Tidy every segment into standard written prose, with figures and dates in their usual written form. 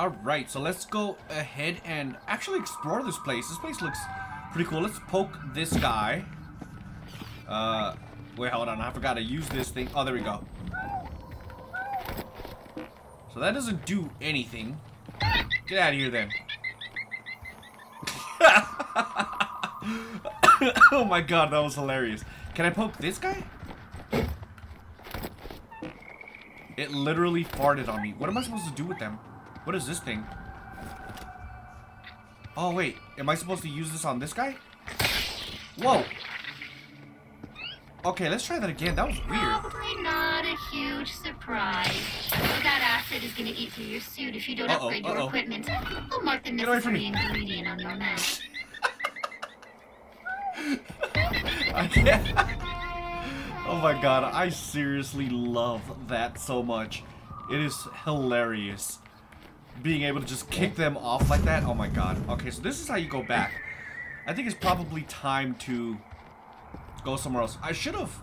Alright, so let's go ahead and actually explore this place. This place looks pretty cool. Let's poke this guy. Wait, hold on. I forgot to use this thing. Oh, there we go. So that doesn't do anything. Get out of here then. Oh my god, that was hilarious. Can I poke this guy? It literally farted on me. What am I supposed to do with them? What is this thing? Oh wait, am I supposed to use this on this guy? Whoa. Okay, let's try that again. That was weird. Probably not a huge surprise. That acid is gonna eat through your suit if you don't upgrade your equipment. I'll mark the necessary ingredient on your map. I can't. Oh my god, I seriously love that so much. It is hilarious. Being able to just kick them off like that. Oh my god. Okay, so this is how you go back. I think it's probably time to go somewhere else. I should have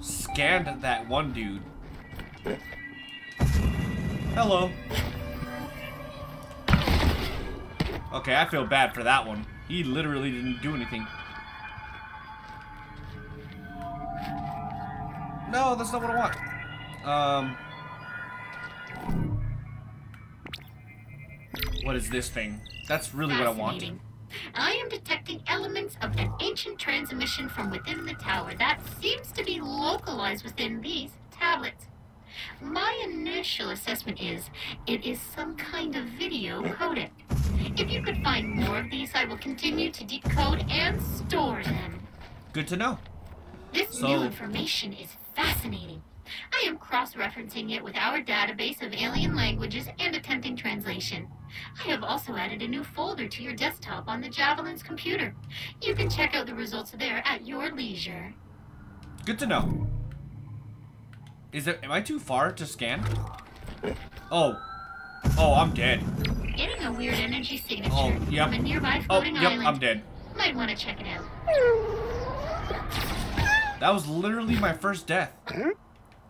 scanned that one dude. Hello. Okay, I feel bad for that one. He literally didn't do anything. No, that's not what I want. What is this thing? That's really what I want. I am detecting elements of an ancient transmission from within the tower that seems to be localized within these tablets. My initial assessment is it is some kind of video codec. If you could find more of these, I will continue to decode and store them. Good to know. This new information is fascinating. I am cross-referencing it with our database of alien languages and attempting translation. I have also added a new folder to your desktop on the Javelin's computer. You can check out the results there at your leisure. Good to know. Am I too far to scan? Oh. Oh, I'm dead. Getting a weird energy signature from a nearby floating island. I'm dead. Might want to check it out. That was literally my first death.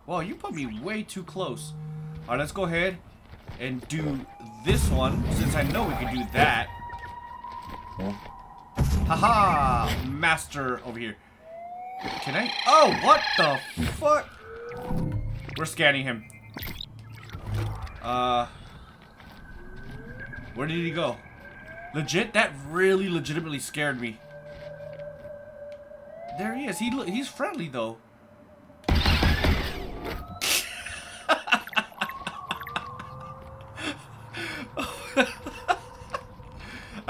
Well, you put me way too close. Alright, let's go ahead and do this one, since I know we can do that. Haha! Master over here. Can I? Oh, what the fuck? We're scanning him. Where did he go? Legit? That really legitimately scared me. There he is. He's friendly, though.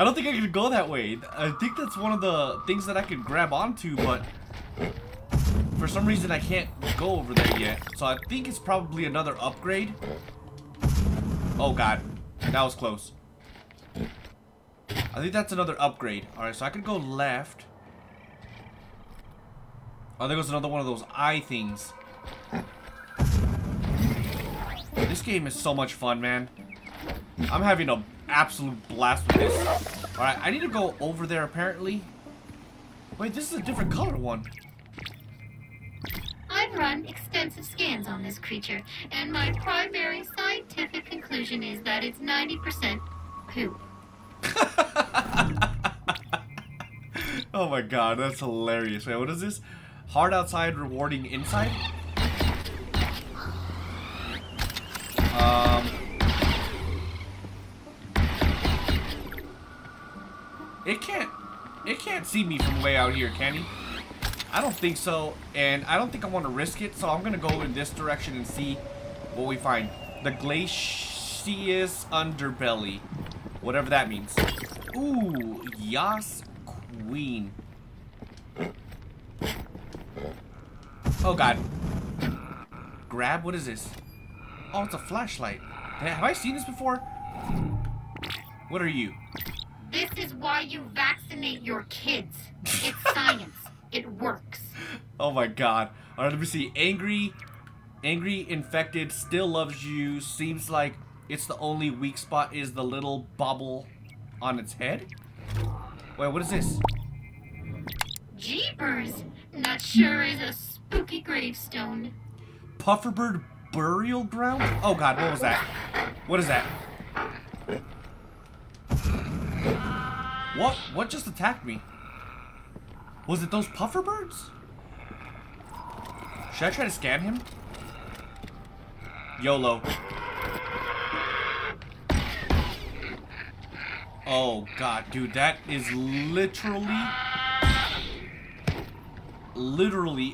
I don't think I can go that way. I think that's one of the things that I can grab onto, but for some reason I can't go over there yet. So I think it's probably another upgrade. Oh god, that was close. I think that's another upgrade. Alright, so I can go left. Oh, there goes another one of those eye things. This game is so much fun, man. I'm having a absolute blast with this. Alright, I need to go over there apparently. Wait, this is a different color one. I've run extensive scans on this creature, and my primary scientific conclusion is that it's 90% poop. Oh my god, that's hilarious. Wait, what is this? Hard outside, rewarding inside? It can't see me from way out here, can he? I don't think so, and I don't think I want to risk it, so I'm gonna go in this direction and see what we find. The Glacius Underbelly, whatever that means. Ooh, Yas Queen. Oh god. Grab, what is this? Oh, it's a flashlight. Have I seen this before? What are you? This is why you vaccinate your kids. It's science. It works. Oh my god. Alright, let me see. Angry, infected, still loves you. Seems like it's the only weak spot is the little bubble on its head. Wait, what is this? Jeepers. That sure is a spooky gravestone. Pufferbird burial ground? Oh god, what was that? What is that? What? What just attacked me? Was it those puffer birds? Should I try to scan him? YOLO. Oh god, dude, that is literally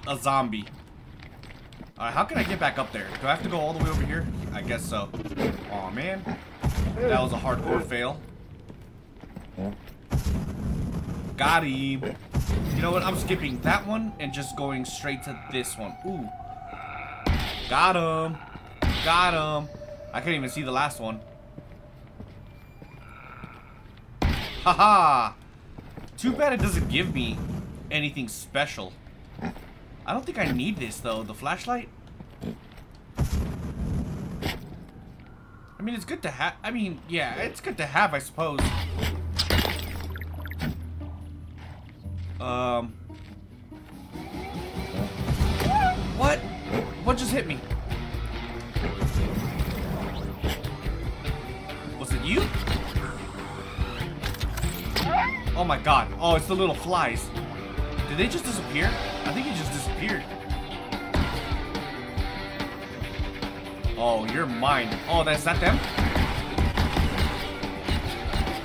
a zombie. Alright, how can I get back up there? Do I have to go all the way over here? I guess so. Aw, man. That was a hardcore fail. Got him. You know what? I'm skipping that one and just going straight to this one. Ooh. Got him. Got him. I couldn't even see the last one. Haha. Too bad it doesn't give me anything special. I don't think I need this, though. The flashlight? I mean, it's good to have. I mean, yeah, it's good to have, I suppose. What? What just hit me? Was it you? Oh my god. Oh, it's the little flies. Did they just disappear? I think it just disappeared. Oh, you're mine. Oh, that's not them?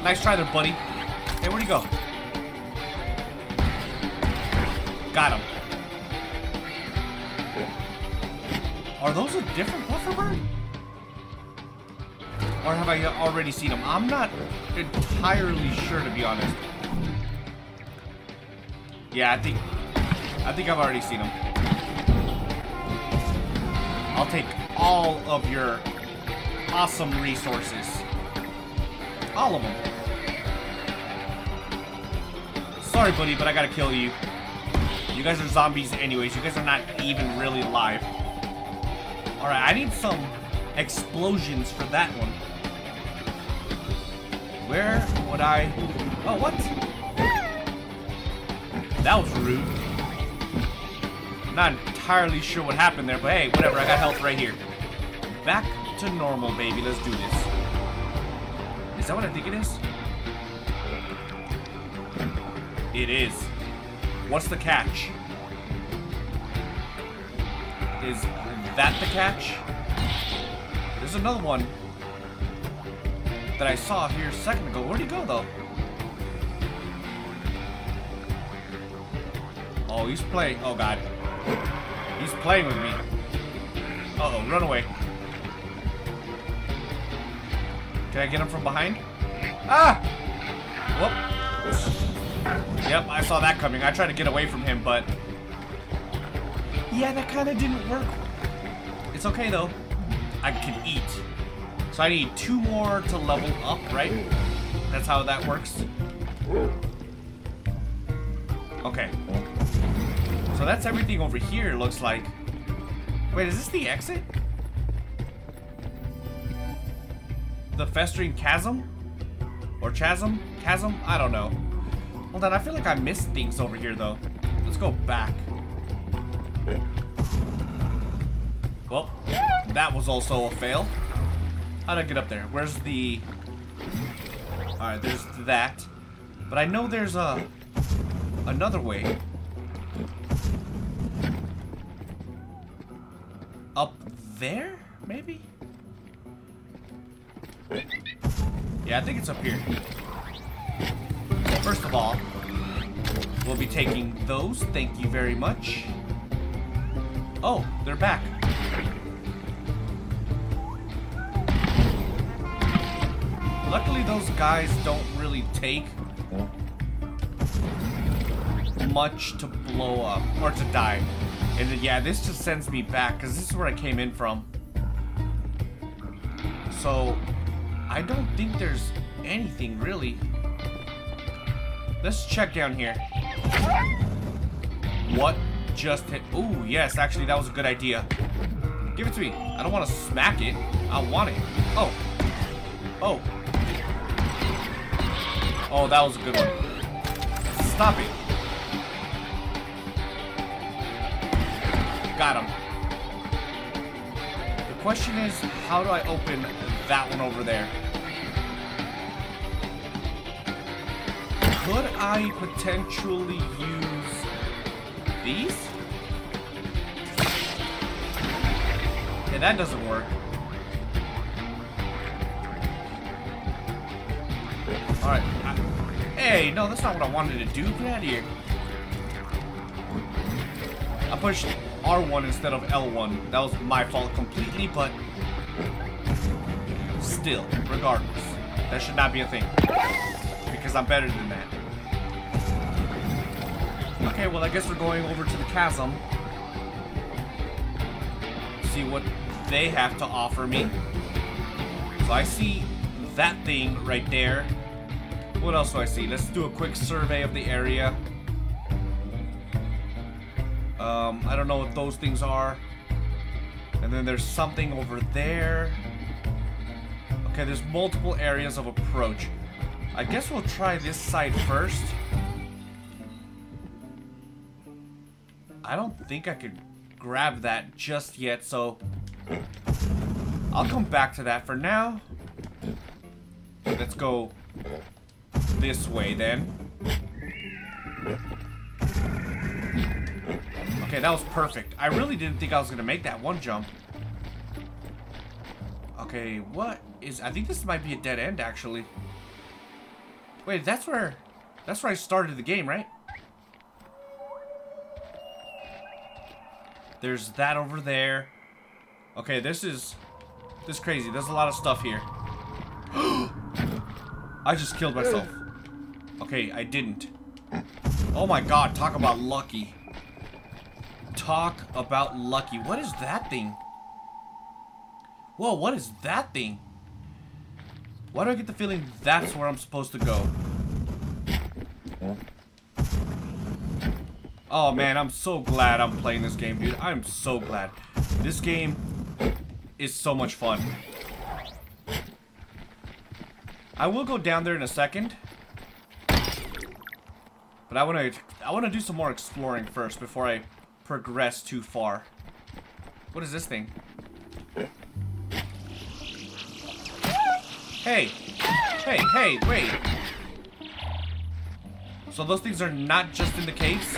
Nice try there, buddy. Hey, where'd he go? Got him. Are those a different puffer bird? Or have I already seen them? I'm not entirely sure, to be honest. Yeah, I think I've already seen them. I'll take all of your awesome resources. All of them. Sorry, buddy, but I gotta kill you. You guys are zombies anyways. You guys are not even really alive. Alright, I need some explosions for that one. Where would I... Oh, what? That was rude. I'm not entirely sure what happened there, but hey, whatever. I got health right here. Back to normal, baby. Let's do this. Is that what I think it is? It is. What's the catch? Is that the catch? There's another one that I saw here a second ago. Where'd he go, though? Oh, he's playing. Oh, God. He's playing with me. Uh-oh, run away. Can I get him from behind? Ah! Whoop. Yep, I saw that coming. I tried to get away from him, but... yeah, that kind of didn't work. It's okay, though. I can eat. So I need two more to level up, right? That's how that works. Okay. So that's everything over here, looks like. Wait, is this the exit? The festering chasm? Or chasm? Chasm? I don't know. Hold on, I feel like I missed things over here, though. Let's go back. Well, that was also a fail. How'd I get up there? Where's the... alright, there's that. But I know there's a... another way. Up there? Maybe? Yeah, I think it's up here. First of all, we'll be taking those. Thank you very much. Oh, they're back. Luckily, those guys don't really take much to blow up or to die. And then, yeah, this just sends me back because this is where I came in from. So, I don't think there's anything really. Let's check down here. What just hit? Ooh, yes, actually, that was a good idea. Give it to me. I don't want to smack it. I want it. Oh. Oh. Oh, that was a good one. Stop it. Got him. The question is, how do I open that one over there? Could I potentially use these? Yeah, that doesn't work. Alright. Hey, no, that's not what I wanted to do. Get out of here. I pushed R1 instead of L1. That was my fault completely, but still, regardless, that should not be a thing. Because I'm better than that. Okay, well, I guess we're going over to the chasm. See what they have to offer me. So I see that thing right there. What else do I see? Let's do a quick survey of the area. I don't know what those things are. And then there's something over there. Okay, there's multiple areas of approach. I guess we'll try this side first. I don't think I could grab that just yet, so I'll come back to that for now. Let's go this way then. Okay, that was perfect. I really didn't think I was gonna make that one jump. Okay, what is... I think this might be a dead end, actually. Wait, that's where I started the game, right? There's that over there. Okay, this is crazy. There's a lot of stuff here. I just killed myself. Okay, I didn't. Oh my god, talk about lucky. Talk about lucky. What is that thing? Whoa, what is that thing? Why do I get the feeling that's where I'm supposed to go? Oh man, I'm so glad I'm playing this game, dude. I'm so glad. This game is so much fun. I will go down there in a second. But I want to do some more exploring first before I progress too far. What is this thing? Hey! Hey, hey, wait! So those things are not just in the caves?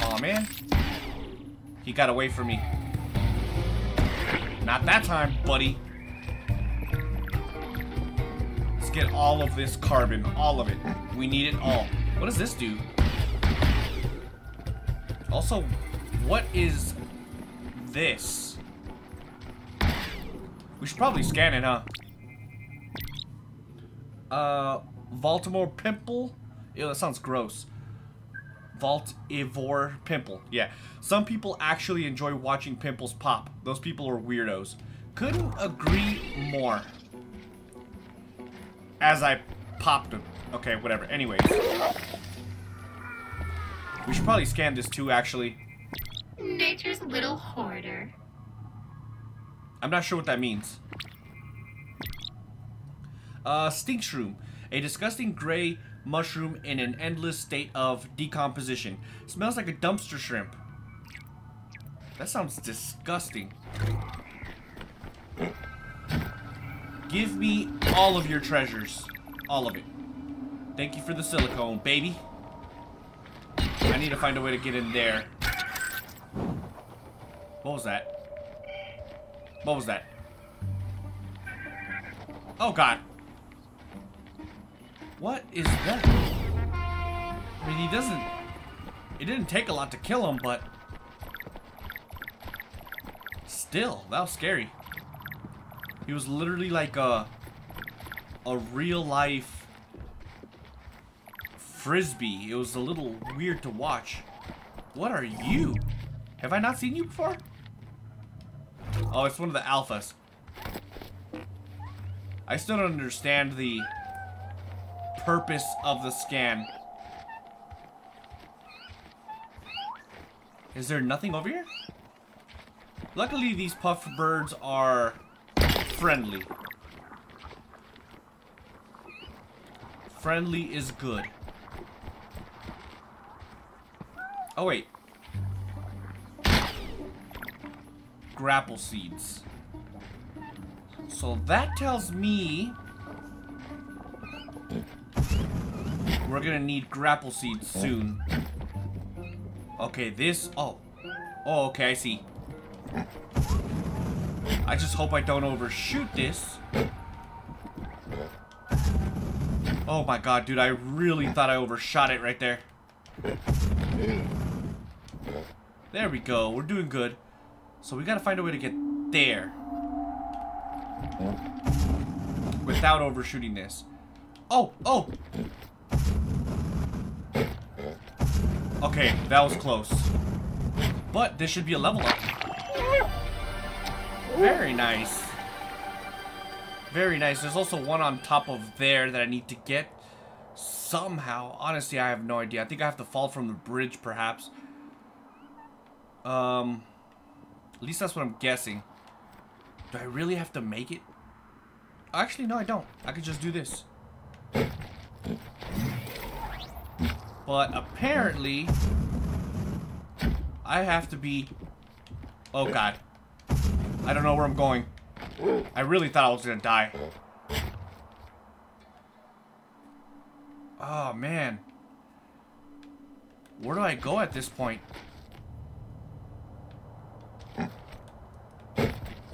Aw, man. He got away from me. Not that time, buddy. Let's get all of this carbon. All of it. We need it all. What does this do? Also, what is this? We should probably scan it, huh? Baltimore pimple? Ew, that sounds gross. Vault-ivore pimple. Yeah. Some people actually enjoy watching pimples pop. Those people are weirdos. Couldn't agree more. As I popped them. Okay, whatever. Anyways. We should probably scan this too, actually. Nature's little hoarder. I'm not sure what that means. Stink shroom, a disgusting gray mushroom in an endless state of decomposition. Smells like a dumpster shrimp. That sounds disgusting. Give me all of your treasures. All of it. Thank you for the silicone, baby. I need to find a way to get in there. What was that? What was that? Oh, God. What is that? I mean, it didn't take a lot to kill him, but still, that was scary. He was literally like a real-life frisbee. It was a little weird to watch. What are you? Have I not seen you before? Oh, it's one of the alphas. I still don't understand the purpose of the scan. Is there nothing over here? Luckily, these puffbirds are friendly. Friendly is good. Oh, wait. Grapple seeds. So that tells me... We're gonna need grapple seeds soon. Okay, this... Oh. Oh, okay, I see. I just hope I don't overshoot this. Oh my god, dude, I really thought I overshot it right there. There we go. We're doing good. So we gotta find a way to get there. Without overshooting this. Oh! Oh! Okay, that was close. But this should be a level up. Very nice. Very nice. There's also one on top of there that I need to get somehow. Honestly, I have no idea. I think I have to fall from the bridge, perhaps. At least that's what I'm guessing. Do I really have to make it? Actually, no, I don't. I could just do this. But apparently, I have to be... Oh, God. I don't know where I'm going. I really thought I was gonna die. Oh, man. Where do I go at this point? I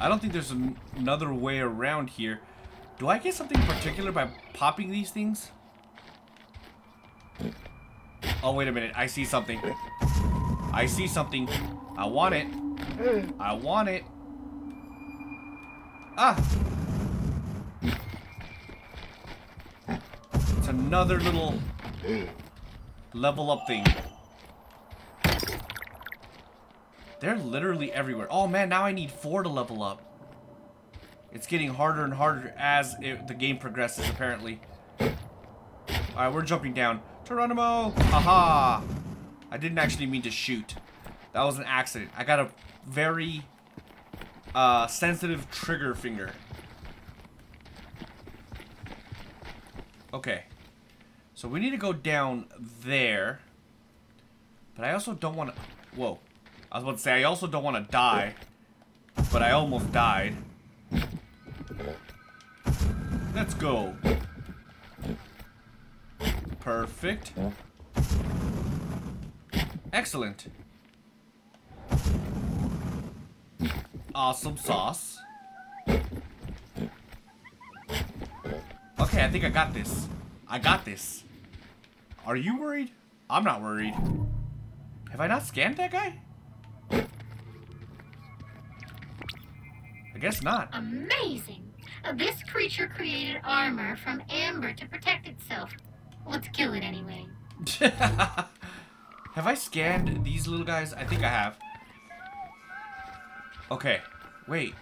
don't think there's another way around here. Do I get something in particular by popping these things? Oh, wait a minute. I see something. I see something. I want it. I want it. Ah! It's another little level up thing. They're literally everywhere. Oh man, now I need 4 to level up. It's getting harder and harder as the game progresses, apparently. Alright, we're jumping down. Geronimo! Aha! I didn't actually mean to shoot. That was an accident. I got a very sensitive trigger finger. Okay. So we need to go down there. But I also don't want to... Whoa. I was about to say, I also don't want to die, but I almost died. Let's go. Perfect. Excellent. Awesome sauce. Okay, I think I got this. I got this. Are you worried? I'm not worried. Have I not scanned that guy? Guess not. Amazing! This creature created armor from amber to protect itself. Let's kill it anyway. Have I scanned these little guys? I think I have. Okay, wait.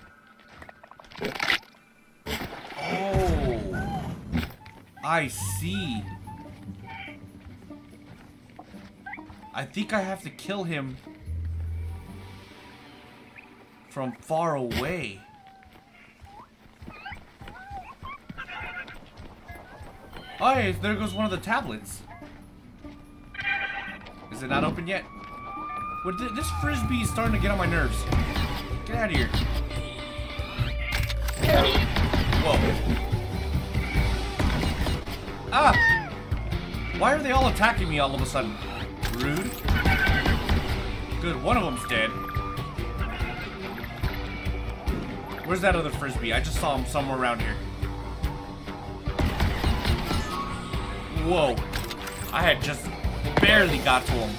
Oh, I see. I think I have to kill him from far away. Oh, hey, there goes one of the tablets. Is it not open yet? Well, this frisbee is starting to get on my nerves. Get out of here. Whoa. Ah! Why are they all attacking me all of a sudden? Rude. Good, one of them's dead. Where's that other frisbee? I just saw him somewhere around here. Whoa. I had just barely got to him.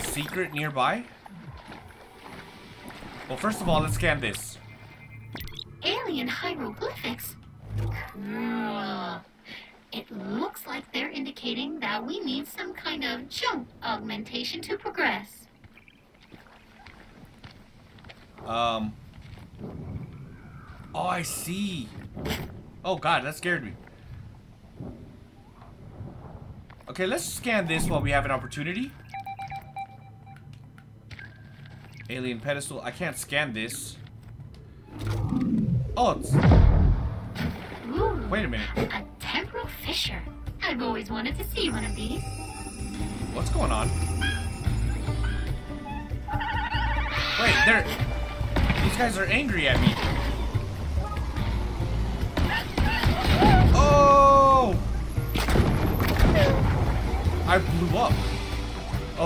Secret nearby? Well, first of all, let's scan this. Alien hieroglyphics? Cool. It looks like they're indicating that we need some kind of jump augmentation to progress. Oh, I see. Oh god, that scared me. Okay, let's scan this while we have an opportunity. Alien pedestal. I can't scan this. Oh, it's... Ooh, wait a minute. A temporal fissure. I've always wanted to see one of these. What's going on? Wait, they're... These guys are angry at me.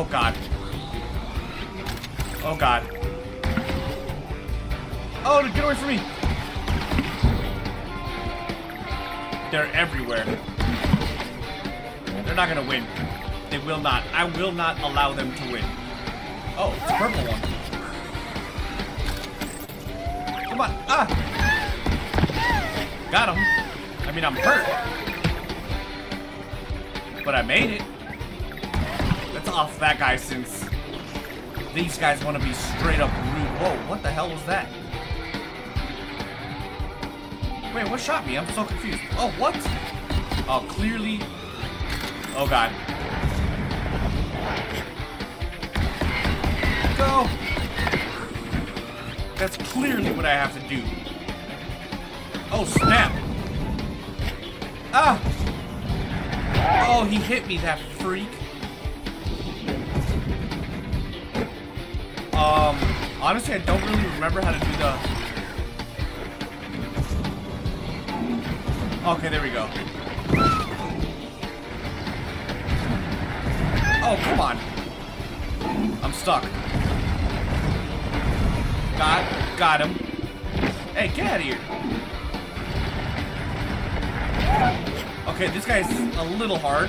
Oh god. Oh god. Oh, get away from me! They're everywhere. They're not gonna win. They will not. I will not allow them to win. Oh, it's a purple one. Come on. Ah! Got him. I mean, I'm hurt. But I made it. Let's off that guy since these guys want to be straight up rude. Whoa, what the hell was that? Wait, what shot me? I'm so confused. Oh, what? Oh, clearly. Oh, God. Go! That's clearly what I have to do. Oh, snap! Ah! Oh, he hit me, that freak. Honestly, I don't really remember how to do the... Okay, there we go. Oh, come on. I'm stuck. Got him. Hey, get out of here. Okay, this guy's a little hard.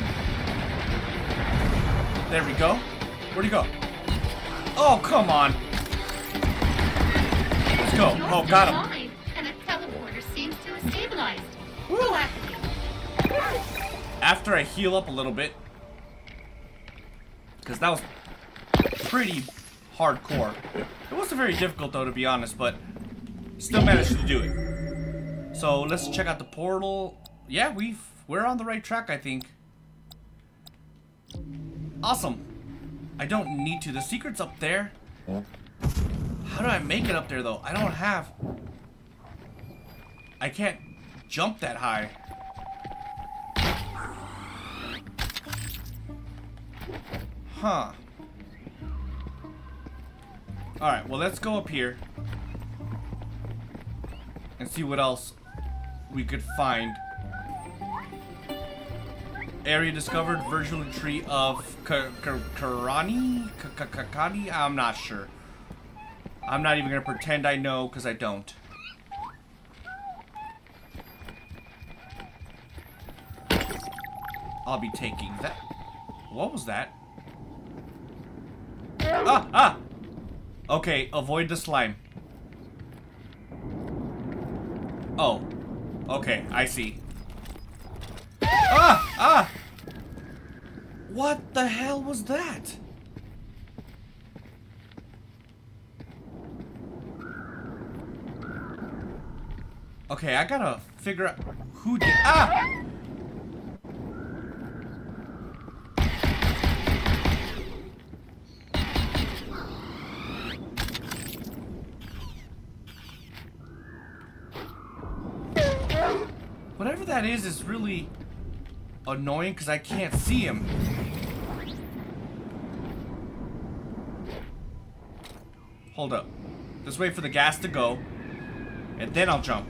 There we go. Where'd he go? Oh, come on. Let's go. Oh, got him. And its teleporter seems to have stabilized. After I heal up a little bit. Because that was pretty hardcore. It wasn't very difficult, though, to be honest, but still managed to do it. So let's check out the portal. Yeah, we're on the right track, I think. Awesome. I don't need to. The secret's up there. How do I make it up there, though? I don't have... I can't jump that high. Huh. Alright, well, let's go up here and see what else we could find. Area discovered, virtual tree of Karani? Kakani? I'm not sure. I'm not even going to pretend I know because I don't. I'll be taking that. What was that? Ah! Ah! Okay, avoid the slime. Oh. Okay, I see. Ah! Ah! What the hell was that? Okay, I gotta figure out who did... Ah! Whatever that is really annoying because I can't see him. Hold up. Let's wait for the gas to go, and then I'll jump.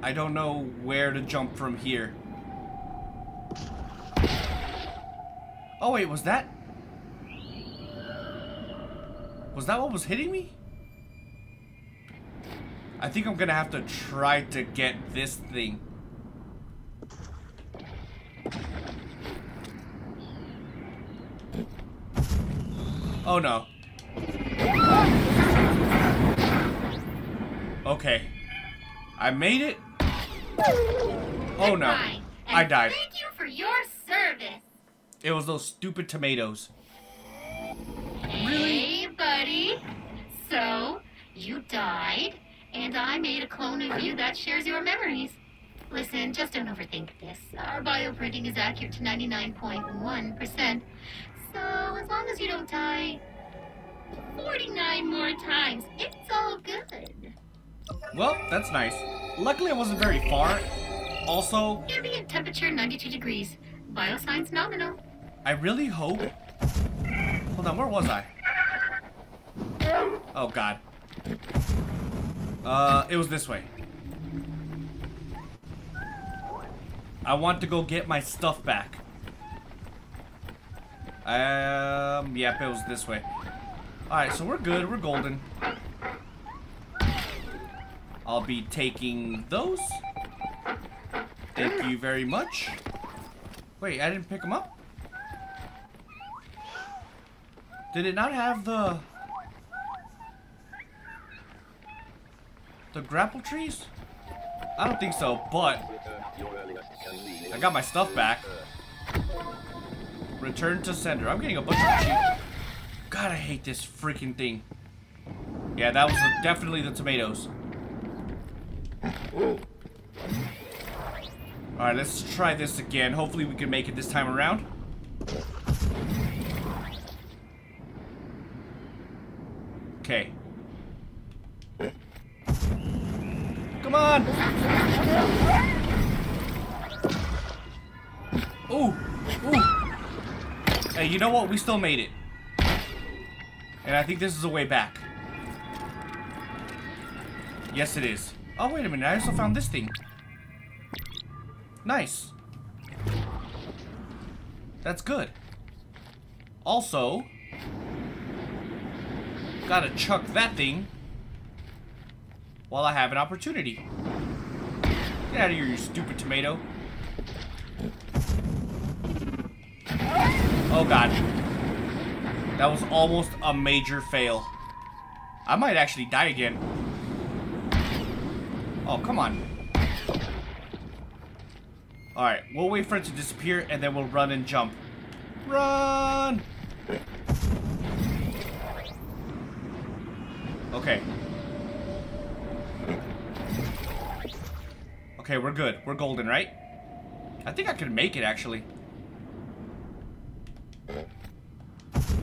I don't know where to jump from here. Oh wait, was that? Was that what was hitting me? I think I'm gonna have to try to get this thing. Oh no. Okay. I made it. Oh no. I died. Thank you for your service. It was those stupid tomatoes. Really? Buddy, so you died, and I made a clone of you that shares your memories. Listen, just don't overthink this. Our bioprinting is accurate to 99.1%. So as long as you don't die 49 more times, it's all good. Well, that's nice. Luckily, I wasn't very far. Also, ambient temperature 92 degrees. Biosigns nominal. I really hope. Hold on, where was I? Oh, God. It was this way. I want to go get my stuff back. Yep, it was this way. Alright, so we're good. We're golden. I'll be taking those. Thank you very much. Wait, I didn't pick them up? Did it not have the... the grapple trees? I don't think so, but... I got my stuff back. Return to sender. I'm getting a bunch of cheap... God, I hate this freaking thing. Yeah, that was definitely the tomatoes. Ooh. Alright, let's try this again. Hopefully we can make it this time around. Okay. Come on! Ooh! Ooh! Hey, you know what? We still made it. And I think this is the way back. Yes, it is. Oh, wait a minute. I also found this thing. Nice. That's good. Also, gotta chuck that thing while I have an opportunity. Get out of here, you stupid tomato. Oh, God. That was almost a major fail. I might actually die again. Oh, come on. Alright, we'll wait for it to disappear, and then we'll run and jump. Run! Okay. Okay, we're good. We're golden, right? I think I can make it, actually.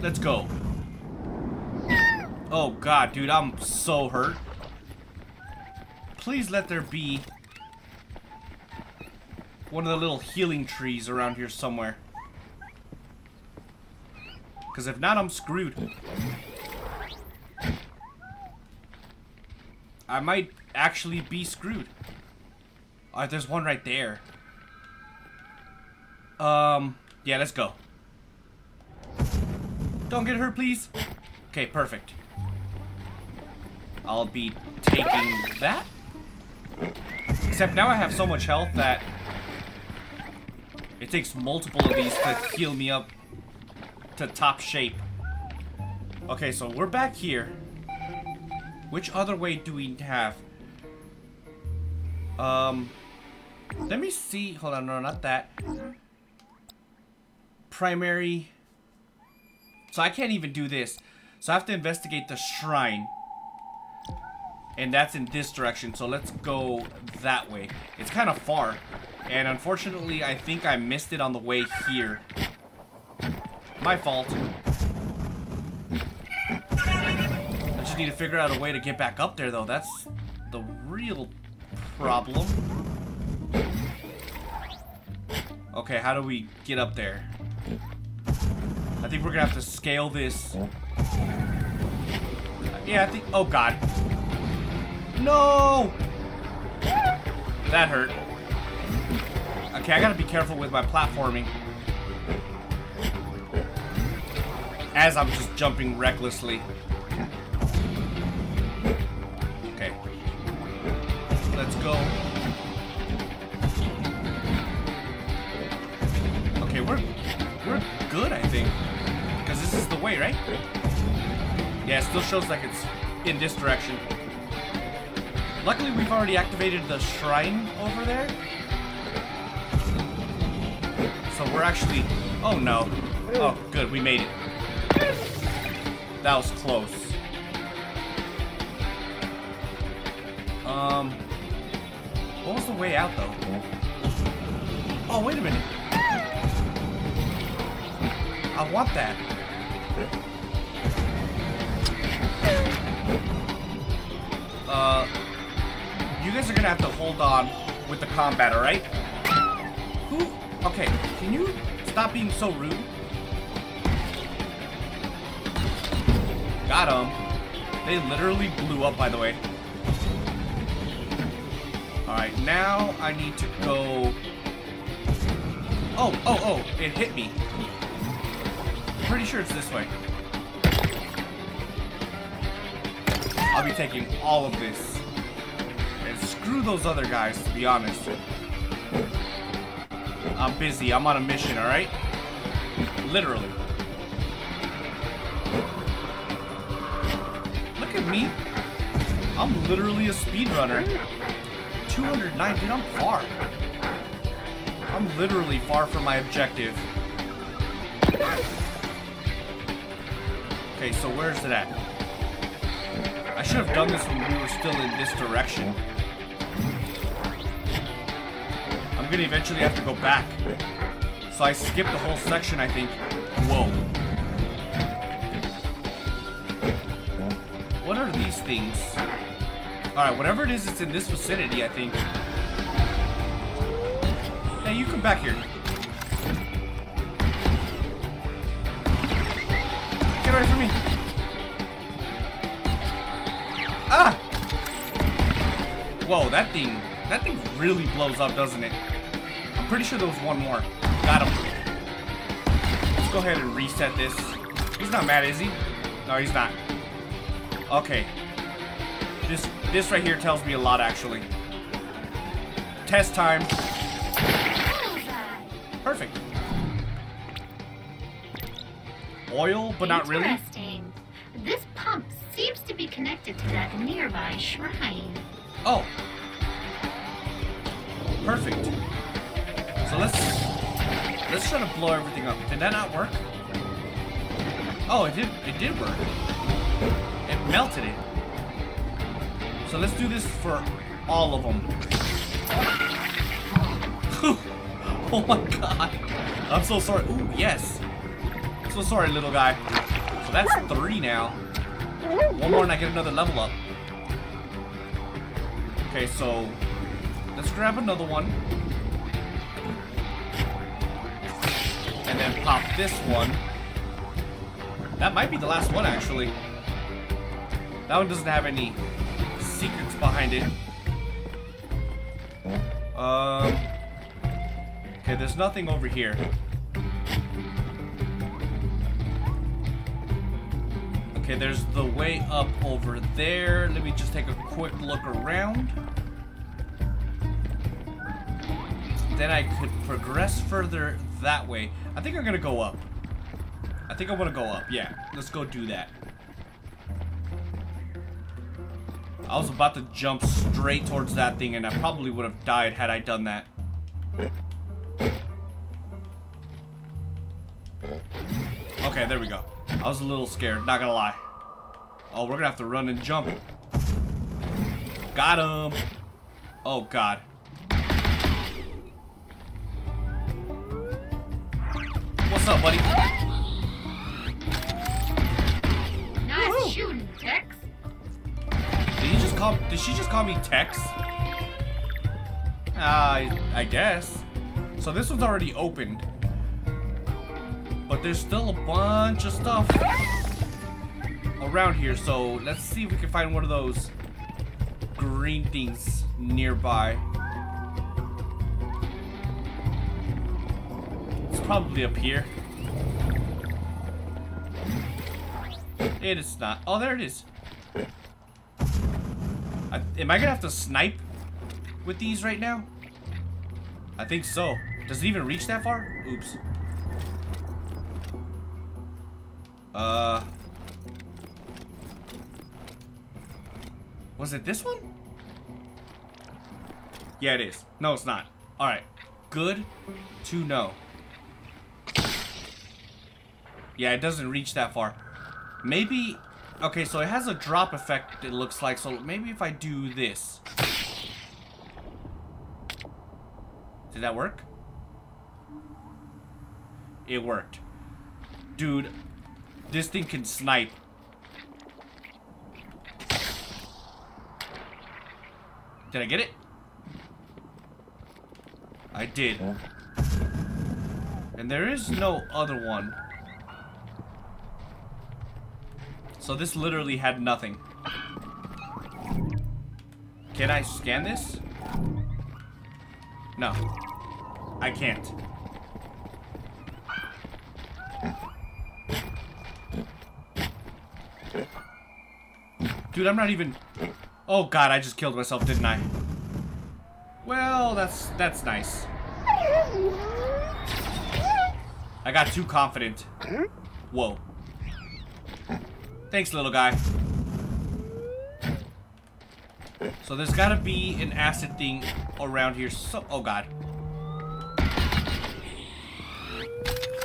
Let's go. Oh, God, dude, I'm so hurt. Please let there be... one of the little healing trees around here somewhere. Because if not, I'm screwed. I might actually be screwed. Alright, there's one right there. Yeah, let's go. Don't get hurt, please. Okay, perfect. I'll be taking that. Except now I have so much health that... it takes multiple of these to heal me up to top shape. Okay, so we're back here. Which other way do we have? Let me see. Hold on, no, not that. Primary. So I can't even do this. So I have to investigate the shrine. And that's in this direction. So let's go that way. It's kind of far. And unfortunately, I think I missed it on the way here. My fault. I just need to figure out a way to get back up there, though. That's the real problem. Okay, how do we get up there? I think we're gonna have to scale this. Yeah, I think... oh, God. No! That hurt. Okay, I gotta be careful with my platforming. As I'm just jumping recklessly. Okay. Let's go. Okay, we're good, I think. Because this is the way, right? Yeah, it still shows like it's in this direction. Luckily, we've already activated the shrine over there. So we're actually... oh, no. Oh, good. We made it. That was close. What was the way out, though? Oh, wait a minute. I want that. You guys are gonna have to hold on with the combat, alright? Who... okay, can you stop being so rude? Got them. They literally blew up, by the way. Alright, now I need to go Oh, it hit me. Pretty sure it's this way. I'll be taking all of this. And screw those other guys, to be honest. I'm busy. I'm on a mission, alright? Literally. Look at me. I'm literally a speedrunner. 209, dude, I'm far. I'm literally far from my objective. Okay, so where's it at? I should have done this when we were still in this direction. I'm gonna eventually have to go back. So I skipped the whole section, I think. Whoa. What are these things? Alright, whatever it is, it's in this vicinity, I think. Hey, you come back here. Get away from me. Ah! Whoa, that thing really blows up, doesn't it? I'm pretty sure there was one more. Got him. Let's go ahead and reset this. He's not mad, is he? No, he's not. Okay. This right here tells me a lot, actually. Test time. Perfect. Oil, but not really. Interesting. This pump seems to be connected to that nearby shrine. Oh. Perfect. So let's try to blow everything up. Did that not work? Oh, it did work. It melted it. So let's do this for all of them. Oh my god. I'm so sorry. Ooh, yes. So sorry, little guy. So that's 3 now. One more and I get another level up. Okay, so let's grab another one. And then pop this one. That might be the last one, actually. That one doesn't have any secrets behind it. Okay, there's nothing over here. Okay, there's the way up over there. Let me just take a quick look around. Then I could progress further that way. I think I'm gonna go up. I think I want to go up. Yeah, let's go do that. I was about to jump straight towards that thing, and I probably would have died had I done that. Okay, there we go. I was a little scared, not gonna lie. Oh, we're gonna have to run and jump. Got him! Oh, God. What's up, buddy? Nice shooting, Tex. Did she just call me Tex? I guess. So this one's already opened. But there's still a bunch of stuff around here. So let's see if we can find one of those green things nearby. It's probably up here. It is not. Oh, there it is. Am I gonna have to snipe with these right now? I think so. Does it even reach that far? Oops. Was it this one? Yeah, it is. No, it's not. Alright. Good to know. Yeah, it doesn't reach that far. Maybe... Okay, so it has a drop effect, it looks like. So maybe if I do this. Did that work? It worked. Dude, this thing can snipe. Did I get it? I did. And there is no other one. So this literally had nothing. Can I scan this? No. I can't. Dude, I'm not even... Oh god, I just killed myself, didn't I? Well, that's nice. I got too confident. Whoa. Thanks, little guy. So there's gotta be an acid thing around here. So, oh god.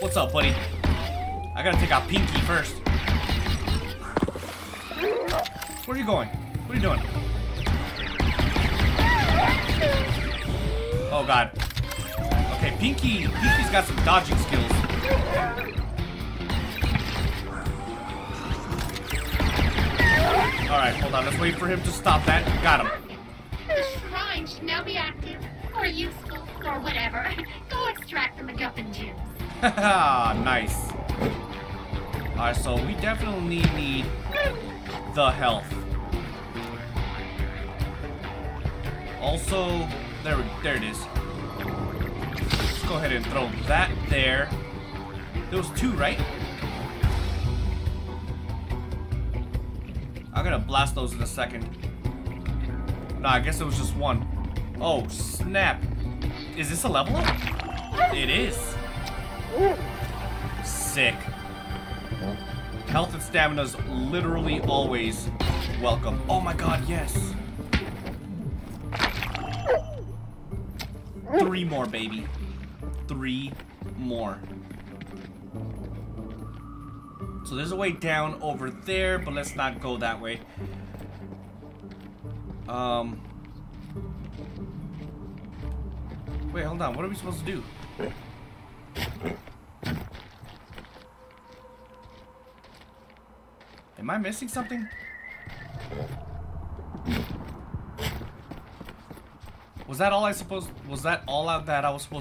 What's up, buddy? I gotta take out Pinky first. Where are you going? What are you doing? Oh god. Okay, Pinky's got some dodging skills. Alright, hold on. Let's wait for him to stop that. Got him. The shrine should now be active, or useful, or whatever. Go extract the MacGuffin juice. Haha, nice. Alright, so we definitely need the health. Also, there it is. Let's go ahead and throw that there. There was two, right? I'm gonna blast those in a second. Nah, I guess it was just one. Oh, snap. Is this a level up? It is. Sick. Health and stamina's literally always welcome. Oh my god, yes. 3 more, baby. 3 more. So there's a way down over there, but let's not go that way. Wait, hold on. What are we supposed to do? Am I missing something? Was that all I was supposed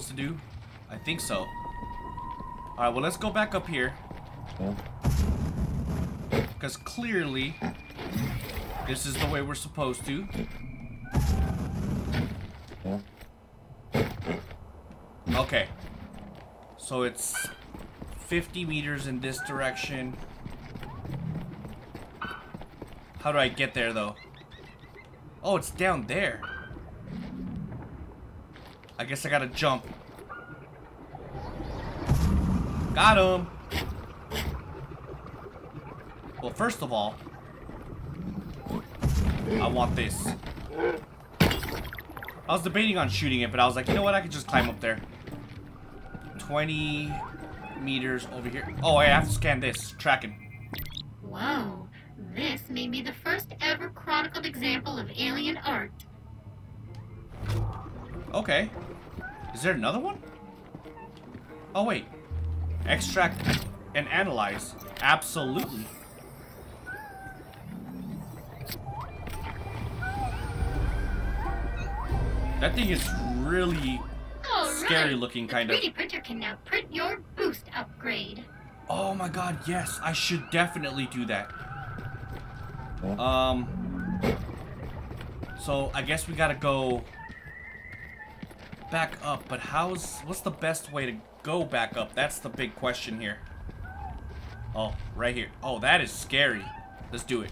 to do? I think so. Alright, well, let's go back up here. Because clearly, this is the way we're supposed to. Okay. So it's 50 meters in this direction. How do I get there, though? Oh, it's down there. I guess I gotta jump. Got him! Well, first of all, I want this. I was debating on shooting it, but I was like, you know what? I could just climb up there. 20 meters over here. Oh, I have to scan this. Tracking. Wow. This may be the first ever chronicled example of alien art. Okay. Is there another one? Oh, wait. Extract and analyze. Absolutely. That thing is really scary looking, kind of. The 3D printer can now print your boost upgrade. Oh my god, yes. I should definitely do that. So, I guess we gotta go... back up, but what's the best way to go back up? That's the big question here. Oh, right here. Oh, that is scary. Let's do it.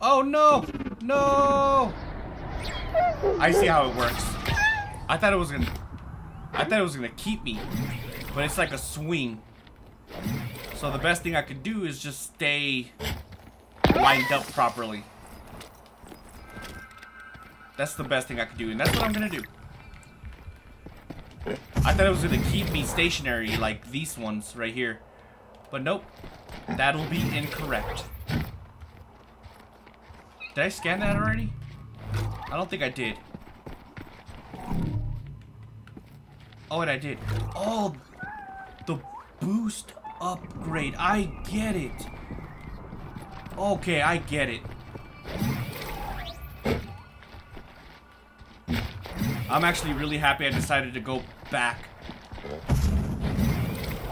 Oh no! No! I see how it works. I thought it was gonna keep me, but it's like a swing. So the best thing I could do is just stay lined up properly. That's the best thing I could do, and that's what I'm gonna do. I thought it was gonna keep me stationary like these ones right here. But nope. That'll be incorrect. Did I scan that already? I don't think I did. Oh, and I did. Oh, the boost upgrade. I get it. Okay, I get it. I'm actually really happy I decided to go back.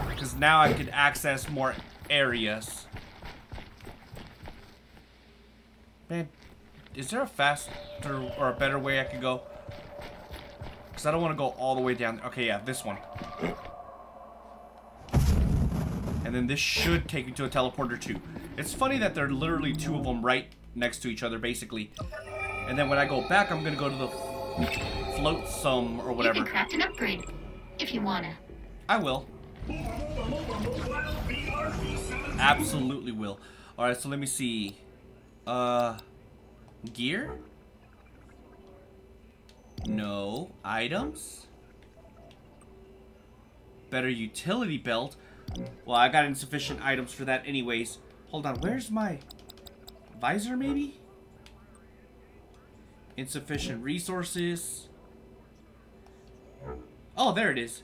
Because now I can access more areas. Man, Is there a faster or a better way I could go? Because I don't want to go all the way down. Okay, yeah, this one. And then this should take me to a teleporter too. It's funny that there are literally two of them right next to each other, basically. And then when I go back, I'm going to go to the flotsam or whatever. You can craft an upgrade if you want to. I will. Absolutely will. Alright, so let me see. Gear? No. Items? Better utility belt. Well, I got insufficient items for that anyways. Hold on, where's my visor maybe? Insufficient resources. Oh, there it is.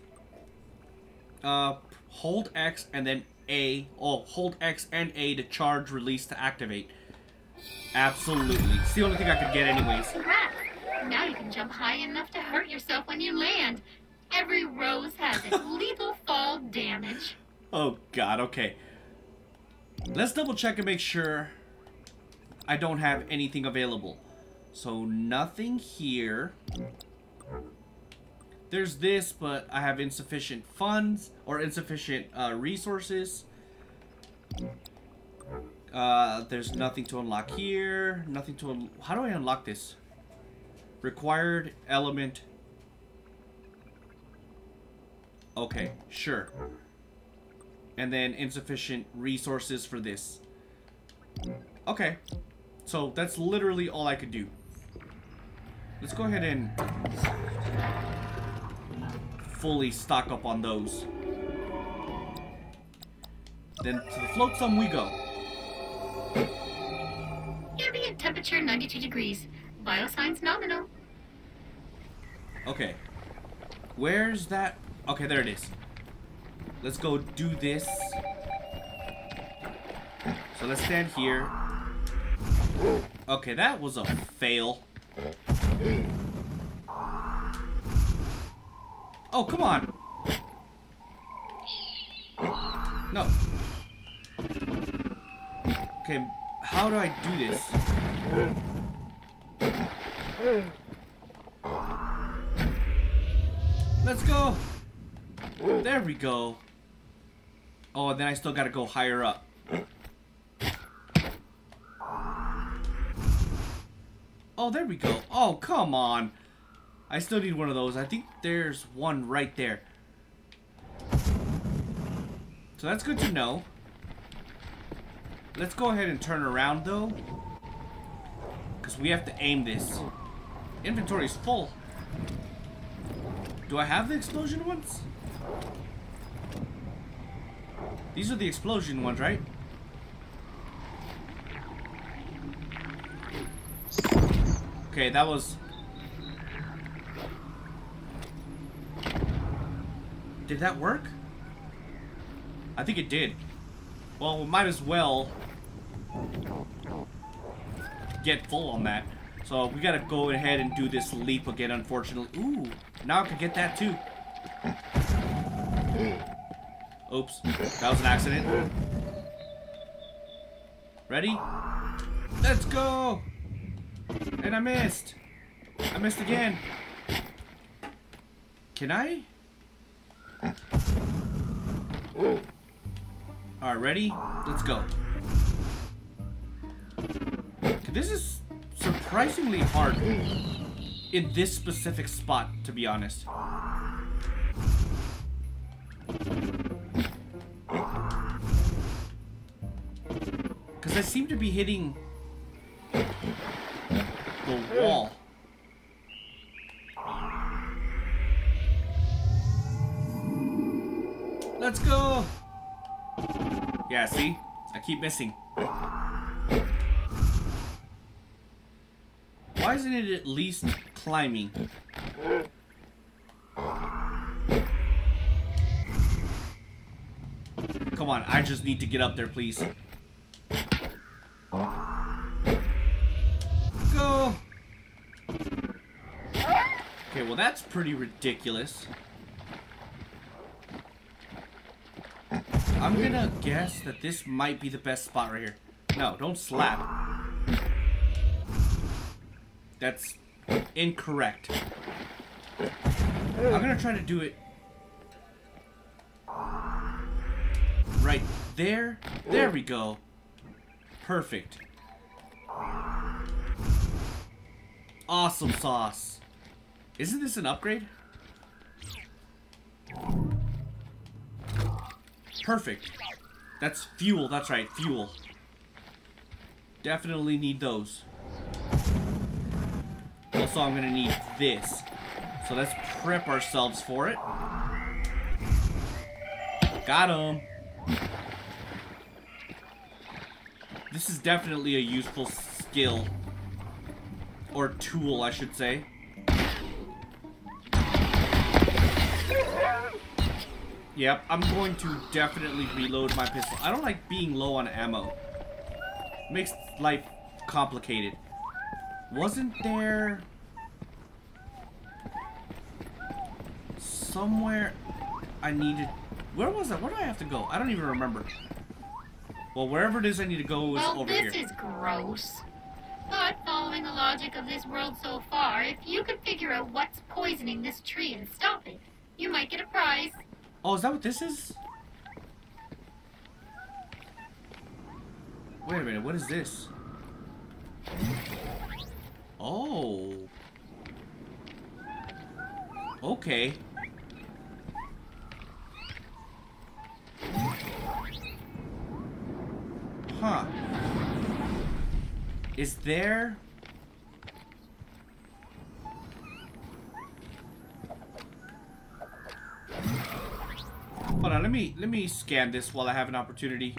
Hold X and then A. Oh, hold X and A to charge, release to activate. Absolutely. It's the only thing I could get anyways. Now you can jump high enough to hurt yourself when you land. Every rose has its lethal fall damage. Oh god, okay. Let's double check and make sure I don't have anything available. So nothing here. There's this, but I have insufficient funds or insufficient resources. There's nothing to unlock here. Nothing to how do I unlock this? Required element. Okay, sure. And then insufficient resources for this. Okay. So that's literally all I could do. Let's go ahead and fully stock up on those. Then to the flotsam we go. Ambient temperature 92 degrees. Biosigns nominal. Okay. Where's that? Okay, there it is. Let's go do this. So let's stand here. Okay, that was a fail. Oh, come on. No. Okay, how do I do this? Let's go. There we go. Oh, and then I still gotta go higher up. Oh, there we go. Oh, come on. I still need one of those. I think there's one right there. So that's good to know. Let's go ahead and turn around, though. Because we have to aim this. Inventory is full. Do I have the explosion ones? These are the explosion ones, right? Okay, that was... Did that work? I think it did. Well, we might as well get full on that. So we gotta go ahead and do this leap again, unfortunately. Ooh, now I can get that too. Oops, that was an accident. Ready? Let's go! And I missed. I missed again. Can I? Alright, ready? Let's go. This is surprisingly hard in this specific spot, to be honest. Because I seem to be hitting the wall. Let's go! Yeah, see? I keep missing. Why isn't it at least climbing? Come on, I just need to get up there, please. Go! Okay, well that's pretty ridiculous. I'm gonna guess that this might be the best spot right here. No, don't slap. That's incorrect. I'm gonna try to do it right there. There we go. Perfect. Awesome sauce. Isn't this an upgrade? Perfect. That's fuel. That's right, fuel. Definitely need those. Also, I'm gonna need this. So let's prep ourselves for it. Got him. This is definitely a useful skill. Or tool, I should say. Yep, I'm going to definitely reload my pistol. I don't like being low on ammo. Makes life complicated. Wasn't there... somewhere I needed... Where was I? Where do I have to go? I don't even remember. Well, wherever it is I need to go is over here. Well, this is gross. But following the logic of this world so far, if you could figure out what's poisoning this tree and stop it, you might get a prize. Oh, is that what this is? Wait a minute, what is this? Oh. Okay. Huh. Is there... Hold on, let me scan this while I have an opportunity.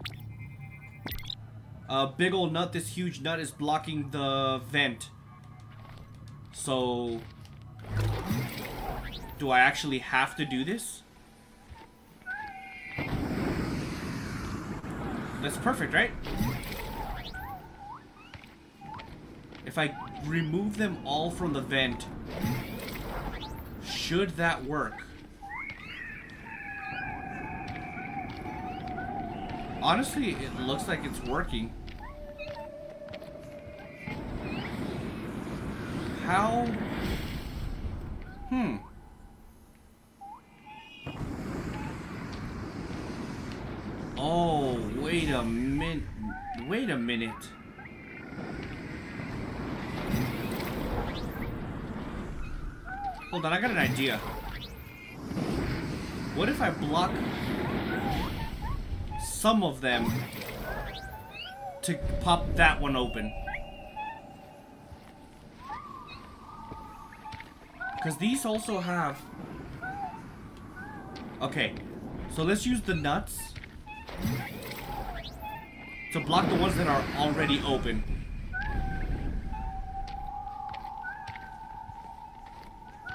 Big old nut, this huge nut is blocking the vent. So... do I actually have to do this? That's perfect, right? If I remove them all from the vent, should that work? Honestly, it looks like it's working. How? Hmm. Oh, wait a minute. Wait a minute. Hold on, I got an idea. What if I block some of them to pop that one open? Because these also have... Okay, so let's use the nuts to block the ones that are already open.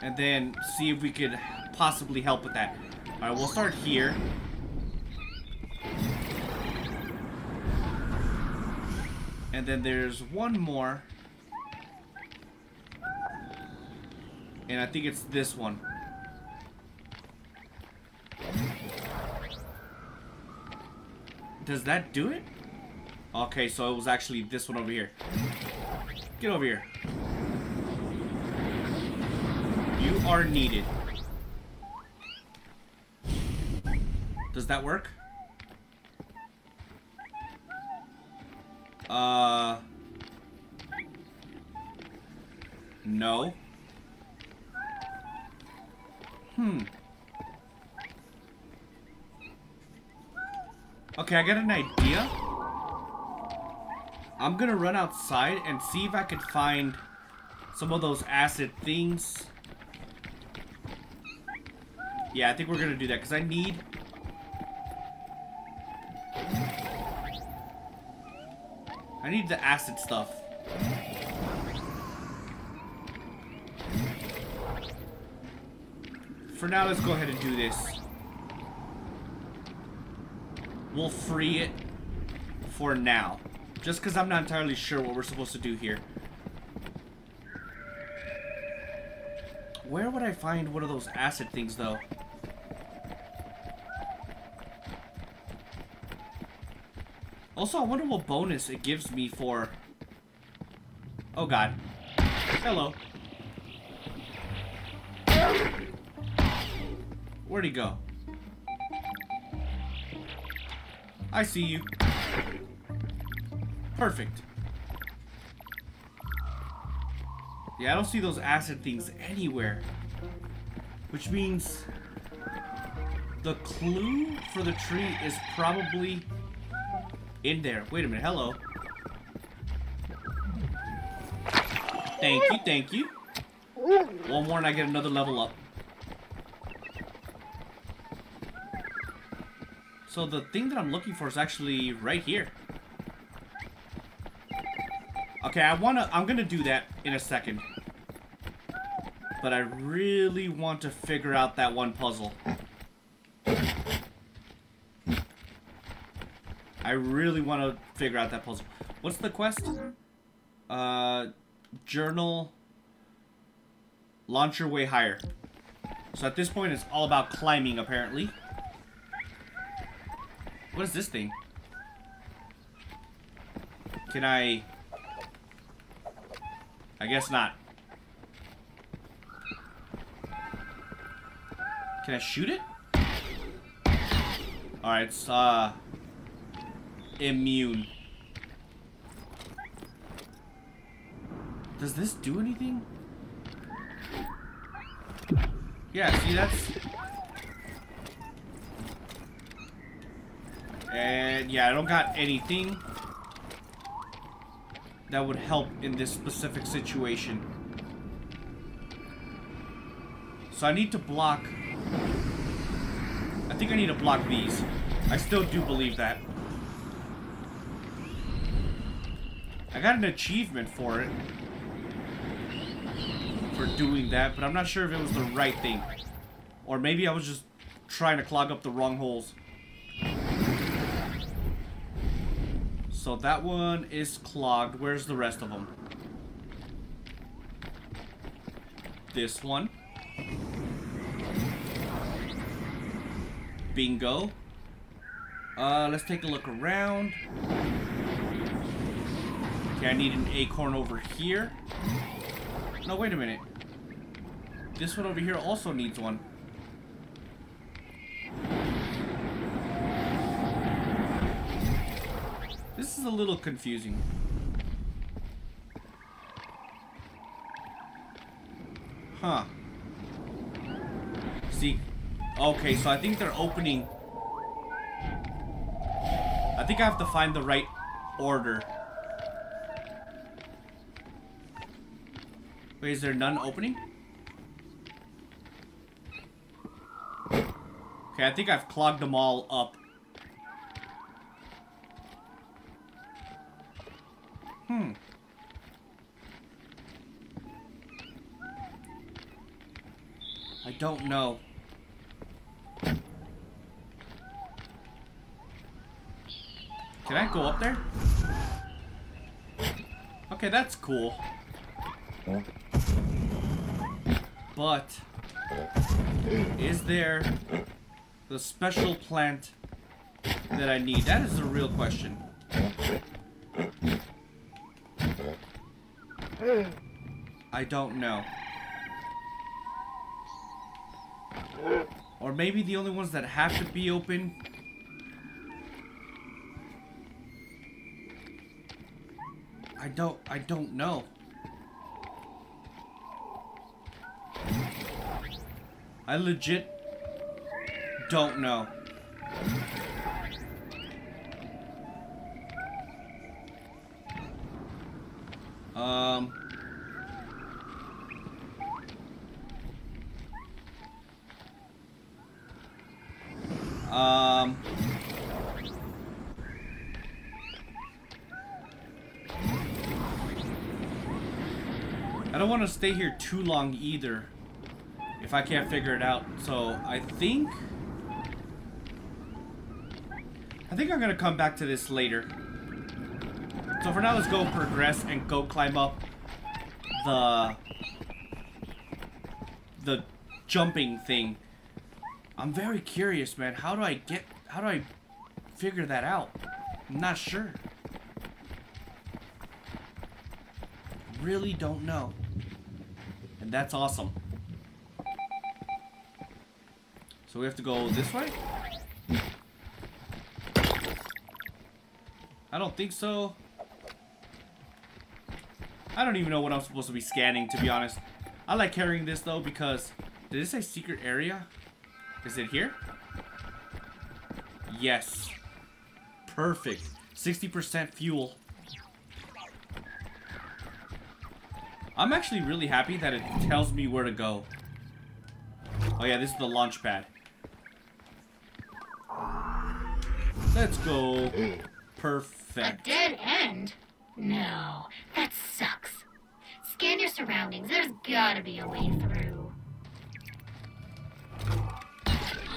And then see if we could possibly help with that. Alright, we'll start here. And then there's one more. And I think it's this one. Does that do it? Okay, so it was actually this one over here. Get over here. You are needed. Does that work? No. Okay, I got an idea. I'm gonna run outside and see if I could find some of those acid things. Yeah, I think we're gonna do that because I need... the acid stuff. For now, let's go ahead and do this. We'll free it for now. Just because I'm not entirely sure what we're supposed to do here. Where would I find one of those acid things, though? Also, I wonder what bonus it gives me for... Oh, God. Hello. Where'd he go? I see you. Perfect. Yeah, I don't see those acid things anywhere. Which means the clue for the tree is probably in there. Wait a minute. Hello. Thank you. Thank you. One more and I get another level up. So the thing that I'm looking for is actually right here. Okay, I'm gonna do that in a second. But I really want to figure out that one puzzle. I really want to figure out that puzzle. What's the quest? Journal. Launch your way higher. So at this point, it's all about climbing, apparently. What is this thing? Can I guess not. Can I shoot it? Alright, it's, immune. Does this do anything? Yeah, see, that's... And, yeah, I don't got anything that would help in this specific situation. So I need to block... I think I need to block these. I still do believe that. I got an achievement for it. For doing that, but I'm not sure if it was the right thing. Or maybe I was just trying to clog up the wrong holes. So that one is clogged. Where's the rest of them? This one. Bingo. Let's take a look around. Okay, I need an acorn over here. No, wait a minute. This one over here also needs one. This is a little confusing. Huh. See... Okay, so I think they're opening... I think I have to find the right order. Wait, is there none opening? Okay, I think I've clogged them all up. I don't know. Can I go up there? Okay, that's cool. But is there the special plant that I need? That is the real question. I don't know. Or maybe the only ones that have to be open... I don't know. I legit don't know. I don't want to stay here too long either if I can't figure it out. So I think I'm gonna come back to this later. So for now, let's go progress and go climb up the jumping thing. I'm very curious, man. How do I figure that out? I'm not sure. Really don't know. And that's awesome. So we have to go this way? I don't think so. I don't even know what I'm supposed to be scanning, to be honest. I like carrying this, though, because... Did it say secret area? Is it here? Yes. Perfect. 60% fuel. I'm actually really happy that it tells me where to go. Oh yeah, this is the launch pad. Let's go. Perfect. A dead end? No, that sucks. Scan your surroundings. There's gotta be a way through.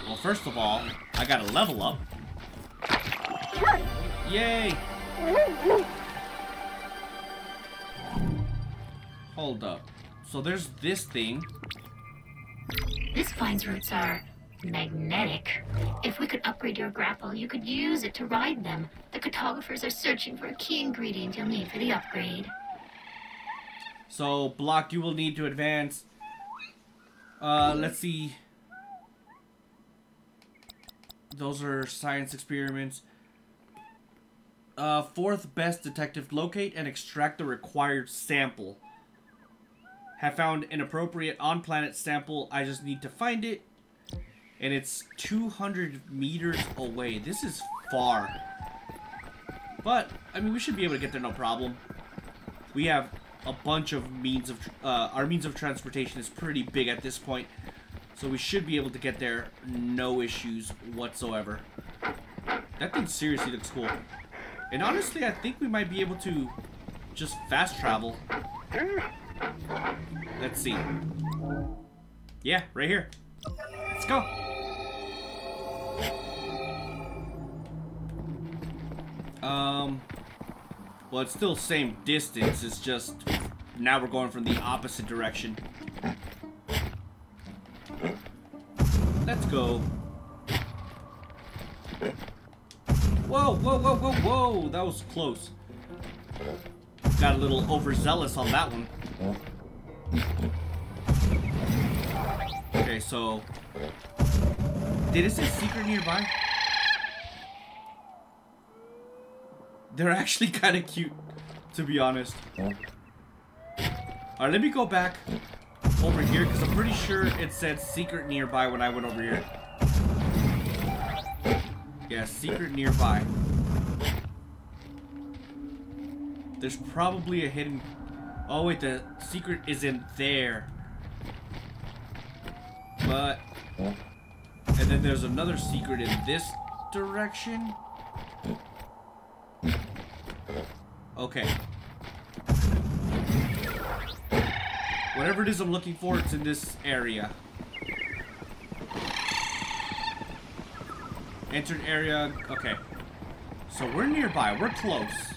Well, first of all, I gotta level up. Yay! Hold up. So there's this thing. This vine's roots are magnetic. If we could upgrade your grapple, you could use it to ride them. The cartographers are searching for a key ingredient you'll need for the upgrade. So, block you will need to advance. Let's see. Those are science experiments. Fourth best detective, locate and extract the required sample. Have found an appropriate on-planet sample. I just need to find it. And it's 200 meters away. This is far. But, I mean, we should be able to get there no problem. We have a bunch of means of... our means of transportation is pretty big at this point. So we should be able to get there. No issues whatsoever. That thing seriously looks cool. And honestly, I think we might be able to just fast travel. Let's see. Yeah, right here. Let's go. Well, it's still same distance. It's just now we're going from the opposite direction. Let's go. Whoa, whoa, whoa, whoa, whoa. That was close. Got a little overzealous on that one. Okay, so... Did it say secret nearby? They're actually kind of cute, to be honest. Alright, let me go back over here, because I'm pretty sure it said secret nearby when I went over here. Yeah, secret nearby. There's probably a hidden... Oh wait, the secret is in there. But... And then there's another secret in this direction. Okay. Whatever it is I'm looking for, it's in this area. Entered area... Okay. So we're nearby. We're close.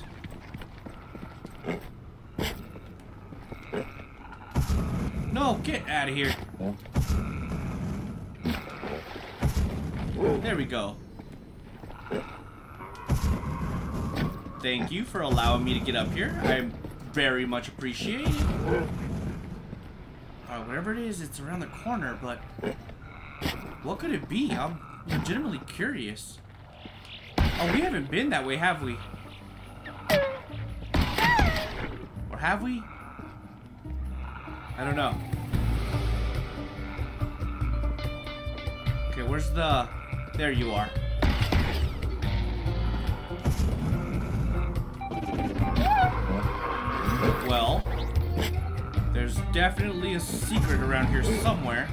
No, get out of here. There we go. Thank you for allowing me to get up here. I very much appreciate it. Alright, whatever it is, it's around the corner, but... What could it be? I'm legitimately curious. Oh, we haven't been that way, have we? Or have we? I don't know. Okay, where's the... There you are. Well, there's definitely a secret around here somewhere.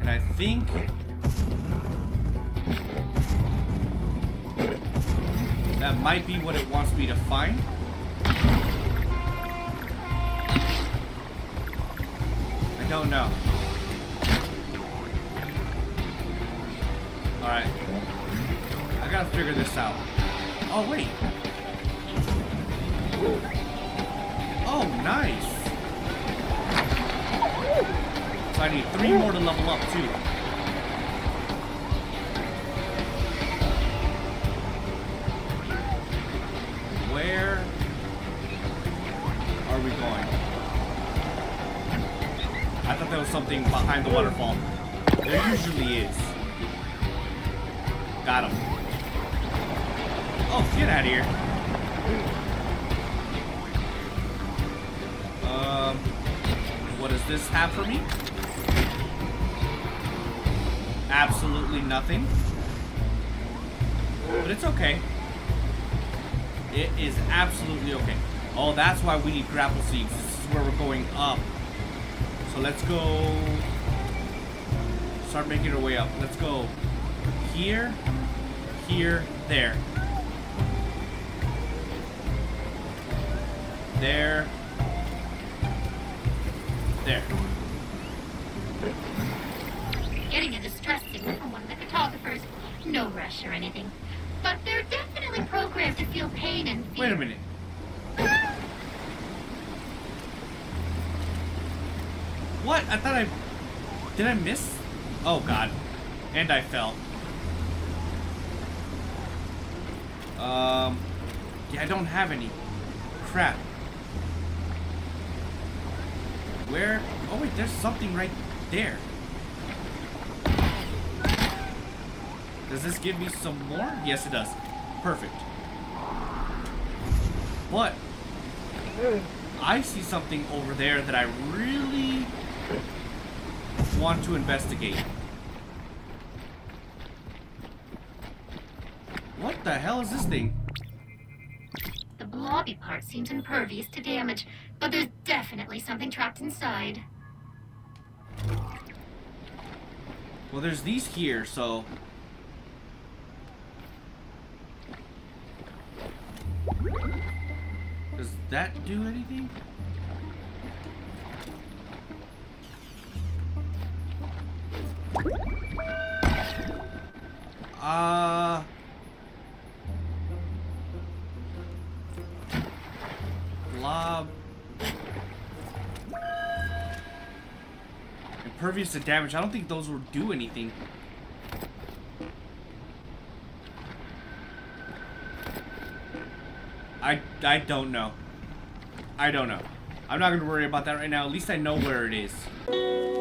And I think... That might be what it wants me to find. I don't know. Alright. I gotta figure this out. Oh, wait. Oh, nice. So I need 3 more to level up, too. Where are behind the waterfall. There usually is. Got him. Oh, get out of here. What does this have for me? Absolutely nothing. But it's okay. It is absolutely okay. Oh, that's why we need grapple seeds. This is where we're going up. So let's go... Start making our way up. Let's go here, here, there. There. There. Getting a distress signal from one of the cartographers. No rush or anything. But they're definitely programmed to feel pain and fear. Wait a minute. What? I thought I... Did I miss? Oh, God. And I fell. Yeah, I don't have any. Crap. Where? Oh, wait, there's something right there. Does this give me some more? Yes, it does. Perfect. But I see something over there that I really want to investigate. What the hell is this thing? The blobby part seems impervious to damage, but there's definitely something trapped inside. Well, there's these here, so... Does that do anything? Blob. Impervious to damage. I don't think those will do anything. I don't know. I don't know. I'm not gonna worry about that right now. At least I know where it is.